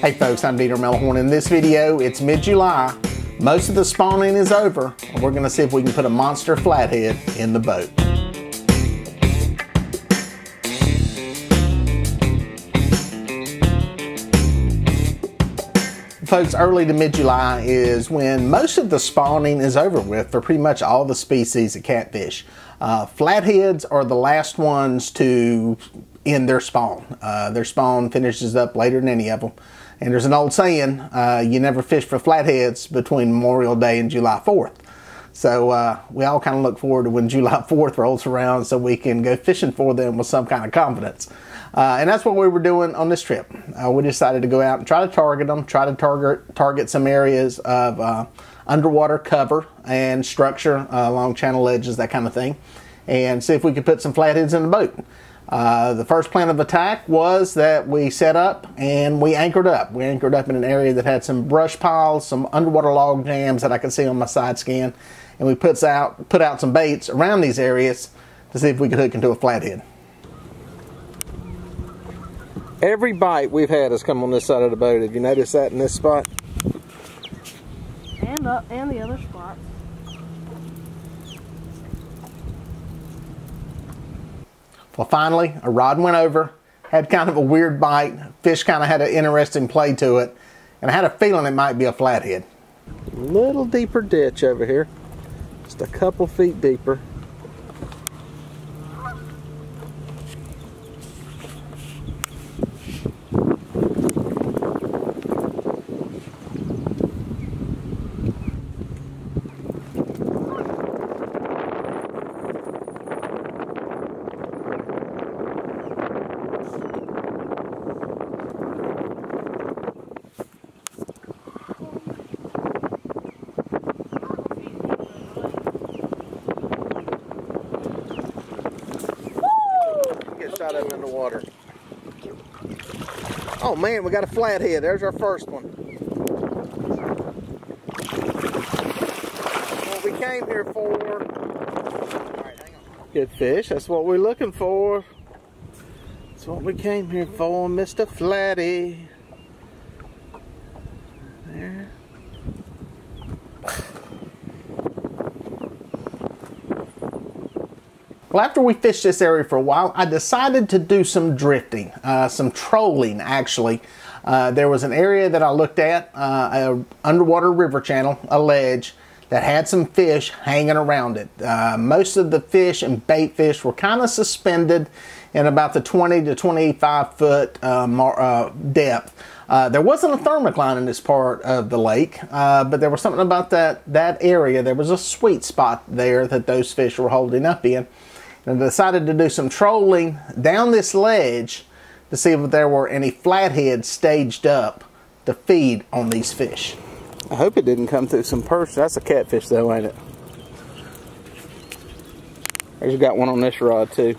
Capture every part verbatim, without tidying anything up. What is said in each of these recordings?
Hey folks, I'm Dieter Melhorn. In this video, it's mid-July. Most of the spawning is over, and we're gonna see if we can put a monster flathead in the boat. Folks, early to mid-July is when most of the spawning is over with for pretty much all the species of catfish. Uh, flatheads are the last ones to end their spawn. Uh, their spawn finishes up later than any of them. And there's an old saying, uh, you never fish for flatheads between Memorial Day and July fourth. So uh, we all kind of look forward to when July fourth rolls around so we can go fishing for them with some kind of confidence. Uh, and that's what we were doing on this trip. Uh, we decided to go out and try to target them, try to target, target some areas of uh, underwater cover and structure uh, along channel edges, that kind of thing, and see if we could put some flatheads in the boat. Uh, the first plan of attack was that we set up and we anchored up. We anchored up in an area that had some brush piles, some underwater log jams that I could see on my side scan, and we puts out, put out some baits around these areas to see if we could hook into a flathead. Every bite we've had has come on this side of the boat. Have you noticed that in this spot? And, up, and the other spot. Well, finally, a rod went over, had kind of a weird bite. Fish kind of had an interesting play to it, and I had a feeling it might be a flathead. A little deeper ditch over here, just a couple feet deeper. Shot of him in the water. Oh man, we got a flathead. There's our first one. What we came here for. All right, hang on. Good fish. That's what we're looking for. That's what we came here for, Mister Flatty. There. Well, after we fished this area for a while, I decided to do some drifting, uh, some trolling actually. Uh, there was an area that I looked at, uh, an underwater river channel, a ledge, that had some fish hanging around it. Uh, most of the fish and bait fish were kind of suspended in about the twenty to twenty-five foot uh, mar uh, depth. Uh, there wasn't a thermocline in this part of the lake, uh, but there was something about that, that area. There was a sweet spot there that those fish were holding up in. And I decided to do some trolling down this ledge to see if there were any flatheads staged up to feed on these fish. I hope it didn't come through some perch. That's a catfish though, ain't it? There's got one on this rod too.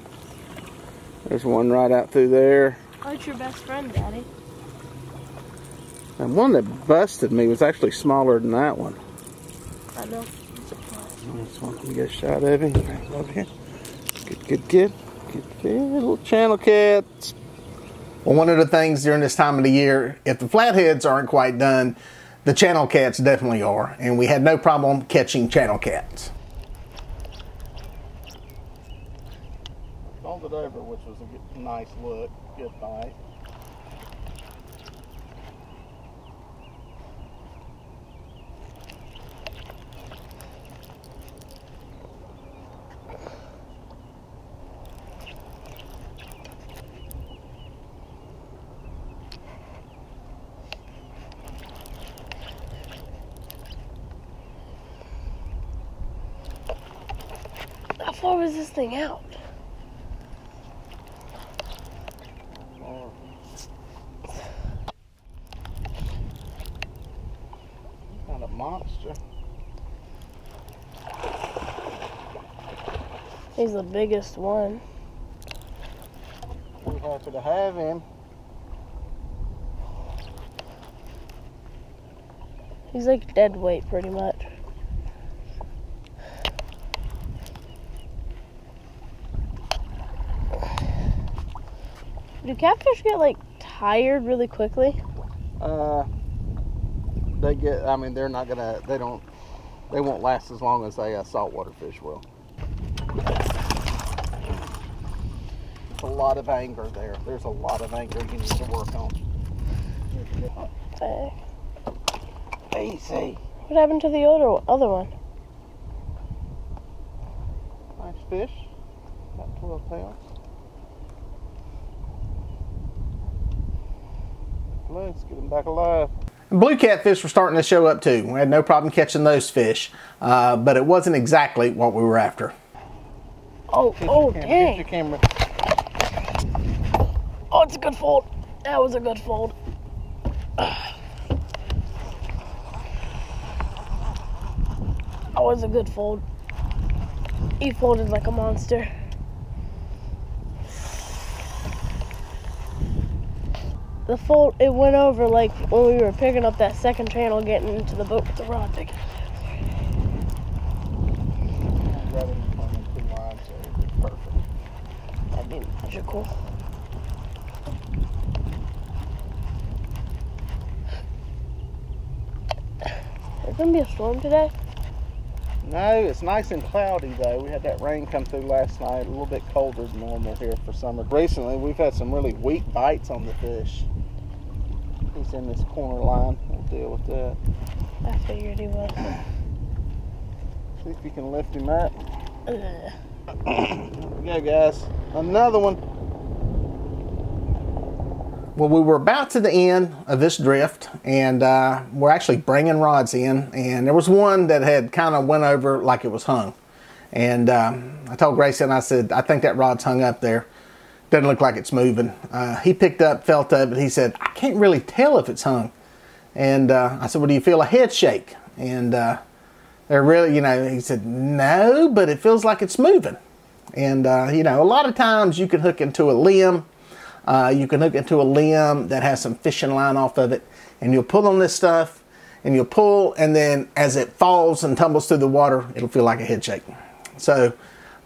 There's one right out through there. Oh, it's your best friend, Daddy. And one that busted me was actually smaller than that one. I know. This one, let me get a shot of him. Right over here. Good, good, good. Good, good. Little channel cats. Well, one of the things during this time of the year, if the flatheads aren't quite done, the channel cats definitely are. And we had no problem catching channel cats. Folded over, which was a good, nice look. Good bite. How far was this thing out? Not a monster. He's the biggest one. We're happy to have him. He's like dead weight pretty much. Do catfish get like tired really quickly? uh, they get, I mean, they're not gonna, they don't, they won't last as long as a uh, saltwater fish will. It's a lot of anger there. There's a lot of anger you need to work on. What the heck? Easy. What happened to the older, other one? Nice fish. About twelve pounds. Let's get them back alive. Blue catfish were starting to show up too. We had no problem catching those fish, uh, but it wasn't exactly what we were after. Oh, oh, dang. Get your camera. Oh, it's a good fold. That was a good fold. That was a good fold. He folded like a monster. The fold, it went over like when we were picking up that second channel, getting into the boat with the rod pick. That'd be magical. Is there gonna be a storm today? No, it's nice and cloudy though. We had that rain come through last night, a little bit colder than normal here for summer. Recently, we've had some really weak bites on the fish. He's in this corner line. We'll deal with that. I figured he was. See if you can lift him up. There we go, guys. Another one. Well, we were about to the end of this drift, and uh, we're actually bringing rods in, and there was one that had kind of went over like it was hung. And uh, I told Grayson, I said, I think that rod's hung up there. Doesn't look like it's moving. Uh, he picked up, felt of it. He said, I can't really tell if it's hung. And uh, I said, well, do you feel a head shake? And uh, they're really, you know, he said, no, but it feels like it's moving. And, uh, you know, a lot of times you can hook into a limb. Uh, you can hook into a limb that has some fishing line off of it. And you'll pull on this stuff, and you'll pull, and then as it falls and tumbles through the water, it'll feel like a head shake. So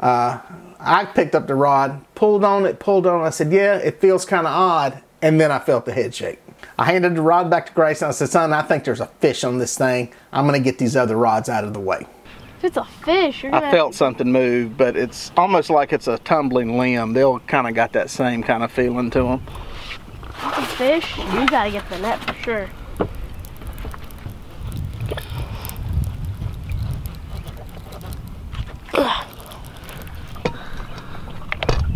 uh, I picked up the rod, pulled on it, pulled on it. I said, yeah, it feels kind of odd. And then I felt the head shake. I handed the rod back to Grace, and I said, son, I think there's a fish on this thing. I'm going to get these other rods out of the way. If it's a fish, you're gonna I felt something move, but it's almost like it's a tumbling limb. They'll kind of got that same kind of feeling to them. If it's a fish, you got to get the net for sure.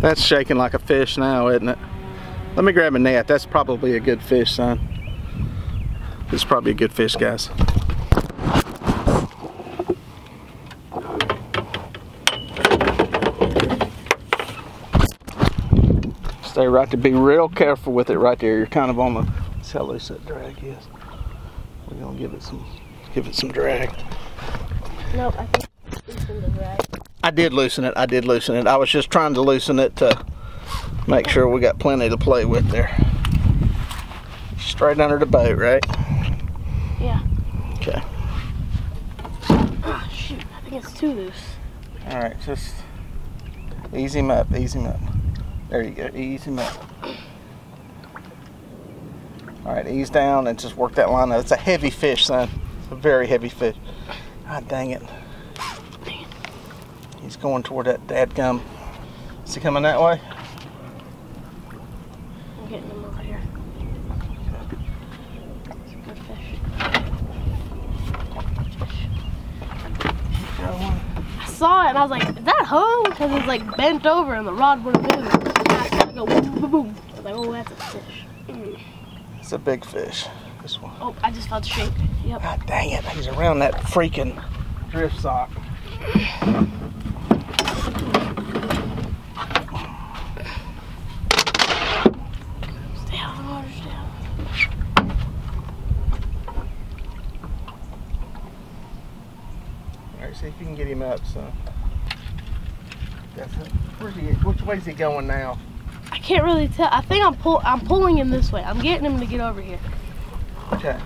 That's shaking like a fish now, isn't it? Let me grab a net. That's probably a good fish, son. It's probably a good fish, guys. Stay right there. Be real careful with it right there. You're kind of on the. That's how loose that drag is. We're gonna give it some, give it some drag. Nope, I think loosen the drag. I did loosen it. I did loosen it. I was just trying to loosen it to make sure we got plenty to play with there. Straight under the boat, right? Yeah. Okay. Oh, shoot, I think it's too loose. All right, just ease him up. Ease him up. There you go, ease him up. All right, ease down and just work that line up. It's a heavy fish, son. It's a very heavy fish. Ah, dang it. He's going toward that dadgum. Is he coming that way? I'm getting him over here. It's a good fish. Good fish. I saw it and I was like, is that hung? Because it's like bent over and the rod wouldn't move. Boom. I was like, oh, that's a fish. Mm. It's a big fish. This one. Oh, I just felt the shape. Yep. God dang it. He's around that freaking drift sock. Stay out of the water, stay out of the water. Alright, see if you can get him up, son. That's it. Where's he, which way's he going now? I can't really tell. I think I'm pull. I'm pulling him this way. I'm getting him to get over here. Okay.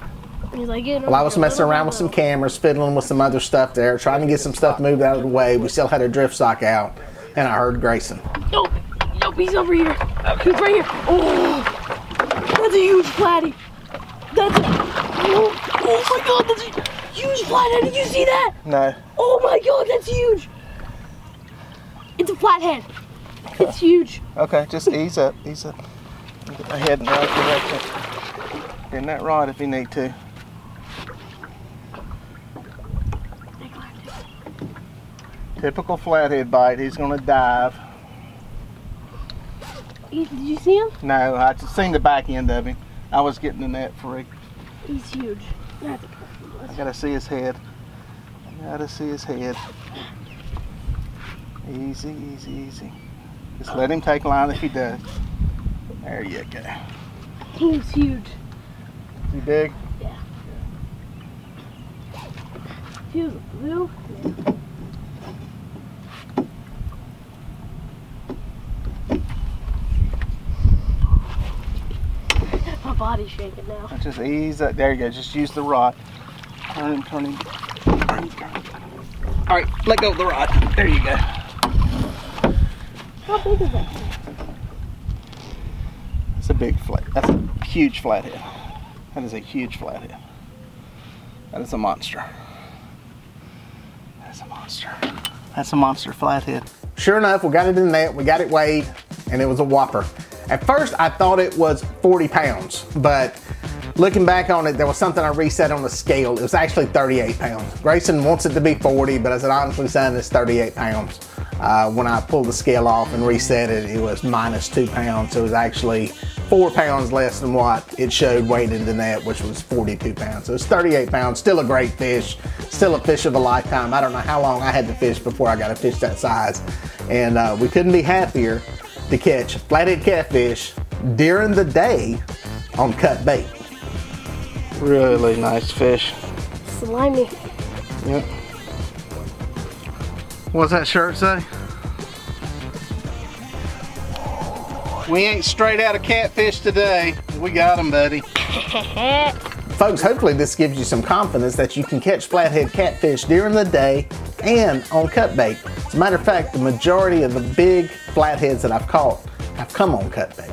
He's like, getting over well, I was here. messing around with some cameras, fiddling with some other stuff there, trying to get some stuff moved out of the way. We still had a drift sock out, and I heard Grayson. Nope, nope, he's over here. He's right here. Oh, that's a huge platy. That's Oh my god, that's a huge flathead. Did you see that? No. Oh my god, that's huge. It's a flathead. Okay. It's huge. Okay, just ease up, ease up. Get my head in the right direction. Bend that rod if you need to. Typical flathead bite. He's gonna dive. Did you see him? No, I just seen the back end of him. I was getting the net free. He's huge. That's I gotta see his head. I gotta see his head. Easy, easy, easy. Just let him take line if he does. There you go. He's huge. Is he big? Yeah. If he was blue. Yeah. Body's shaking now. Just ease up. There you go. Just use the rod. Turn him, turn him. All right, let go of the rod. There you go. How big is that? That's a big flat. That's a huge flathead. That is a huge flathead. That is a monster. That's a monster. That's a monster flathead. Sure enough, we got it in the net. We got it weighed, and it was a whopper. At first, I thought it was forty pounds, but looking back on it, there was something I reset on the scale. It was actually thirty-eight pounds. Grayson wants it to be forty, but I said, honestly, son, it's thirty-eight pounds. Uh, when I pulled the scale off and reset it, it was minus two pounds. So it was actually four pounds less than what it showed weighed in the net, which was forty-two pounds. So it's thirty-eight pounds, still a great fish, still a fish of a lifetime. I don't know how long I had to fish before I got a fish that size. And uh, we couldn't be happier to catch flathead catfish during the day on cut bait. Really nice fish. Slimy. Yep. What's that shirt say? We ain't straight out of catfish today. We got them, buddy. Folks, hopefully this gives you some confidence that you can catch flathead catfish during the day and on cut bait. As a matter of fact, the majority of the big flatheads that I've caught have come on cut bait.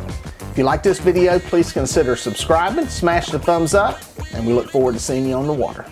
If you like this video, please consider subscribing, smash the thumbs up, and we look forward to seeing you on the water.